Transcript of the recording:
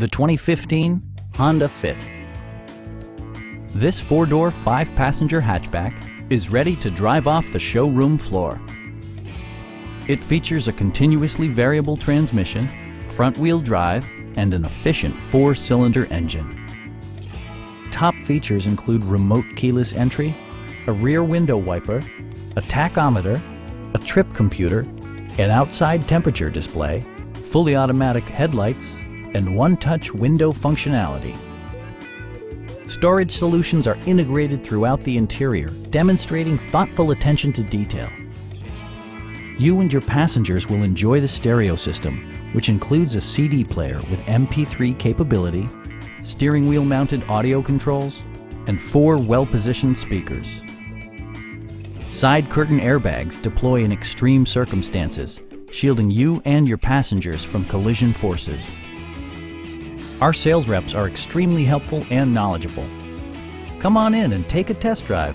the 2015 Honda Fit. This 4-door, 5-passenger hatchback is ready to drive off the showroom floor. It features a continuously variable transmission, front-wheel drive, and an efficient 4-cylinder engine. Top features include remote keyless entry, a rear window wiper, a tachometer, a trip computer, an outside temperature display, fully automatic headlights, and one-touch window functionality. Storage solutions are integrated throughout the interior, demonstrating thoughtful attention to detail. You and your passengers will enjoy the stereo system, which includes a CD player with MP3 capability, steering wheel mounted audio controls, and 4 well-positioned speakers. Side curtain airbags deploy in extreme circumstances, shielding you and your passengers from collision forces. Our sales reps are extremely helpful and knowledgeable. Come on in and take a test drive.